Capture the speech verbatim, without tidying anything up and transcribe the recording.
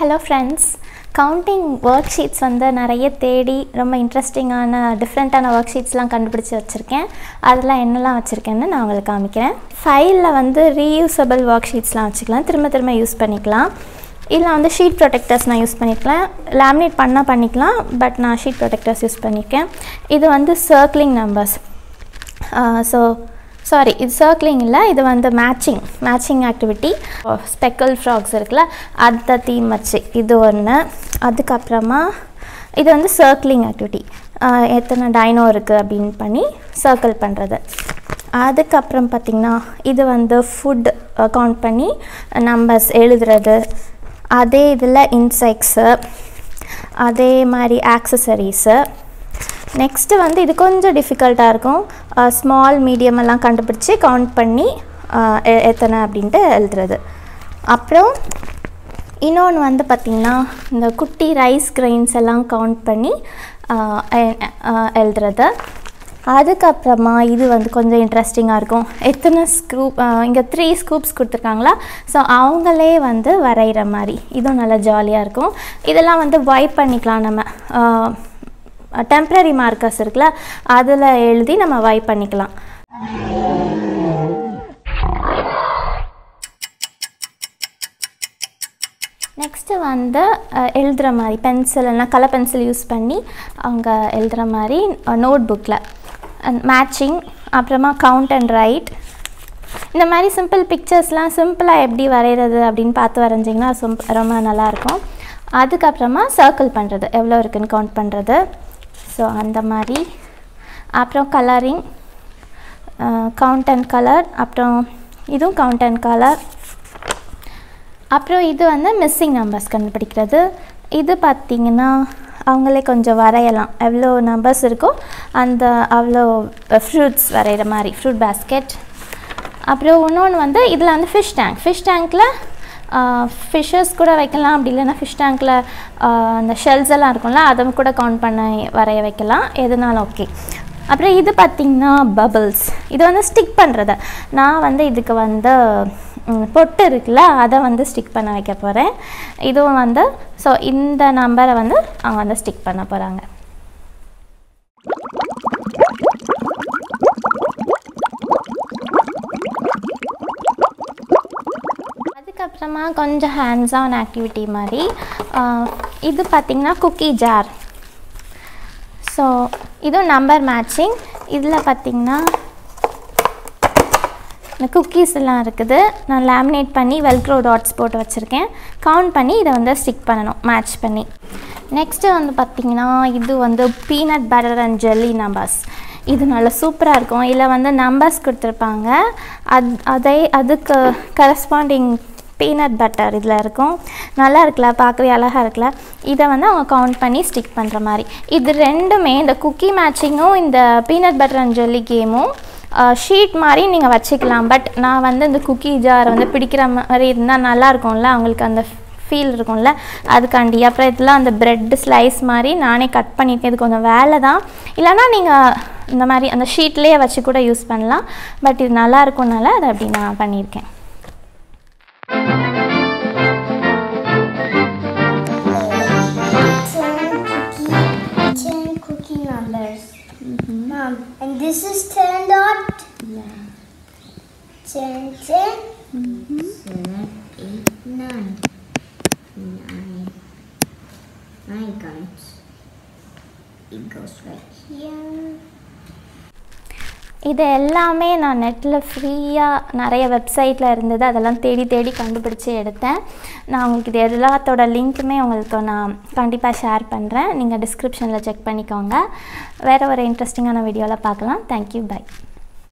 Hello friends, counting worksheets வந்து நிறைய தேடி ரொம்ப இன்ட்ரஸ்டிங்கான டிஃப்ரெண்ட்டான ஒர்க் ஷீட்ஸ்லாம் கண்டுபிடிச்சி வச்சுருக்கேன். அதெல்லாம் என்னெல்லாம் வச்சுருக்கேன்னு நான் உங்களுக்கு காமிக்கிறேன். ஃபைலில் வந்து ரீயூசபிள் ஒர்க் ஷீட்ஸ்லாம் வச்சுக்கலாம், திரும்ப திரும்ப யூஸ் பண்ணிக்கலாம். இல்லை வந்து ஷீட் ப்ரொடெக்டர்ஸ் நான் யூஸ் பண்ணிக்கலாம், லேமினேட் பண்ணால் பண்ணிக்கலாம், பட் நான் ஷீட் ப்ரொடெக்டர்ஸ் யூஸ் பண்ணியிருக்கேன். இது வந்து சர்க்கிளிங் நம்பர்ஸ், ஸோ சாரி இது சர்க்கிளிங் இல்லை, இது வந்து matching matching activity. Speckled frogs இருக்குல்ல, அந்த தீம் வச்சு இது ஒன்று. அதுக்கப்புறமா இது வந்து சர்க்கிளிங் ஆக்டிவிட்டி, எத்தனை டைனோ இருக்குது அப்படின்னு பண்ணி சர்க்கிள் பண்ணுறது. அதுக்கப்புறம் பார்த்திங்கன்னா இது வந்து ஃபுட் கவுண்ட் பண்ணி நம்பர்ஸ் எழுதுறது. அதே இதில் இன்செக்ட்ஸு, அதே மாதிரி ஆக்சசரிஸு. நெக்ஸ்ட்டு வந்து இது கொஞ்சம் டிஃபிகல்ட்டாக இருக்கும், ஸ்மால் மீடியம் எல்லாம் கண்டுபிடிச்சி கவுண்ட் பண்ணி எத்தனை அப்படின்ட்டு எழுதுறது. அப்புறம் இன்னொன்று வந்து பார்த்திங்கன்னா இந்த குட்டி ரைஸ் கிரெயின்ஸ் எல்லாம் கவுண்ட் பண்ணி எழுதுறது. அதுக்கப்புறமா இது வந்து கொஞ்சம் இன்ட்ரெஸ்டிங்காக இருக்கும், எத்தனை ஸ்கூப், இங்கே த்ரீ ஸ்கூப்ஸ் கொடுத்துருக்காங்களா, ஸோ அவங்களே வந்து வரைகிற மாதிரி, இதுவும் நல்லா ஜாலியாக இருக்கும். இதெல்லாம் வந்து வைப் பண்ணிக்கலாம், நம்ம டெம்ப்ரரி மார்க்கர்ஸ் இருக்குல்ல அதில் எழுதி நம்ம வைப் பண்ணிக்கலாம். நெக்ஸ்ட்டு வந்து எழுதுகிற மாதிரி பென்சில் இல்லைனா கலர் பென்சில் யூஸ் பண்ணி அவங்க எழுதுகிற மாதிரி நோட் புக்கில் மேட்சிங். அப்புறமா கவுண்ட் அண்ட் ரைட், இந்த மாதிரி சிம்பிள் பிக்சர்ஸ்லாம் சிம்பிளாக எப்படி வரைகிறது அப்படின்னு பார்த்து வரைஞ்சிங்கன்னா ரொம்ப நல்லாயிருக்கும். அதுக்கப்புறமா சர்க்கிள் பண்ணுறது, எவ்வளோ இருக்குதுன்னு கவுண்ட் பண்ணுறது, ஸோ அந்த மாதிரி. அப்புறம் கலரிங், கவுண்ட் அண்ட் கலர், அப்புறம் இதுவும் கவுண்ட் அண்ட் கலர். அப்புறம் இது வந்து மிஸ்ஸிங் நம்பர்ஸ் கண்டுபிடிக்கிறது. இது பார்த்திங்கன்னா அவங்களே கொஞ்சம் வரையலாம், எவ்வளோ நம்பர்ஸ் இருக்கோ அந்த அவ்வளோ ஃப்ரூட்ஸ் வரைகிற மாதிரி, ஃப்ரூட் பேஸ்கெட். அப்புறம் இன்னொன்று வந்து இதில் வந்து ஃபிஷ் டேங்க், ஃபிஷ் டேங்க்கில் ஃபிஷ்ஷஸ் கூட வைக்கலாம், அப்படி இல்லைன்னா ஃபிஷ் டேங்க்கில் அந்த ஷெல்ஸ் எல்லாம் இருக்கும்ல அதை கூட கவுண்ட் பண்ண வரைய வைக்கலாம், எதுனாலும் ஓகே. அப்புறம் இது பார்த்திங்கன்னா பபிள்ஸ், இது வந்து ஸ்டிக் பண்ணுறது. நான் வந்து இதுக்கு வந்து பொட்டு இருக்குல்ல அதை வந்து ஸ்டிக் பண்ண வைக்க போகிறேன். இதுவும் வந்து ஸோ இந்த நம்பரை வந்து அவங்க வந்து ஸ்டிக் பண்ண போகிறாங்க. அப்புறமா கொஞ்சம் ஹேண்ட்ஸ் ஆன் ஆக்டிவிட்டி மாதிரி, இது பார்த்திங்கன்னா குக்கி ஜார். ஸோ இதுவும் நம்பர் மேட்சிங். இதில் பார்த்திங்கன்னா இந்த குக்கீஸ் எல்லாம் இருக்குது, நான் லேமினேட் பண்ணி வெல்க்ரோ டாட்ஸ் போட்டு வச்சுருக்கேன். கவுண்ட் பண்ணி இதை வந்து ஸ்டிக் பண்ணணும் மேட்ச் பண்ணி. நெக்ஸ்ட்டு வந்து பார்த்திங்கன்னா இது வந்து peanut butter and jelly numbers. இது நல்லா சூப்பராக இருக்கும். இல்லை வந்து நம்பர்ஸ் கொடுத்துருப்பாங்க, அது அதே அதுக்கு கரஸ்பாண்டிங் பீனட் பட்டர் இதில் இருக்கும். நல்லா இருக்குல்ல, பார்க்கவே அழகாக இருக்குல்ல. இதை வந்து அவங்க கவுண்ட் பண்ணி ஸ்டிக் பண்ணுற மாதிரி. இது ரெண்டுமே இந்த குக்கி மேட்சிங்கும் இந்த பீனட் பட்டர் அண்ட் ஜெல்லி கேமும் ஷீட் மாதிரி நீங்கள் வச்சுக்கலாம். பட் நான் வந்து இந்த குக்கி ஜாரை வந்து பிடிக்கிற மாதிரி இருந்தால் நல்லாயிருக்கும்ல, அவங்களுக்கு அந்த ஃபீல் இருக்கும்ல, அதுக்காண்டி. அப்புறம் இதெல்லாம் அந்த ப்ரெட் ஸ்லைஸ் மாதிரி நானே கட் பண்ணியிருக்கேன். இது கொஞ்சம் வேலை தான், இல்லைனா நீங்கள் இந்த மாதிரி அந்த ஷீட்லேயே வச்சு கூட யூஸ் பண்ணலாம். பட் இது நல்லா இருக்கும்னால அதை அப்படி நான் பண்ணியிருக்கேன். Nine counts. It goes right here. இது எல்லாமே நான் நெட்டில் ஃப்ரீயாக நிறைய வெப்சைட்டில் இருந்தது, அதெல்லாம் தேடி தேடி கண்டுபிடிச்சி எடுத்தேன். நான் உங்களுக்கு இது எல்லாத்தோட லிங்க்குமே உங்களுக்கு நான் கண்டிப்பாக ஷேர் பண்ணுறேன். நீங்கள் டிஸ்கிரிப்ஷனில் செக் பண்ணிக்கோங்க. வேறு ஒரு இன்ட்ரெஸ்டிங்கான வீடியோவில் பார்க்கலாம். Thank you, by.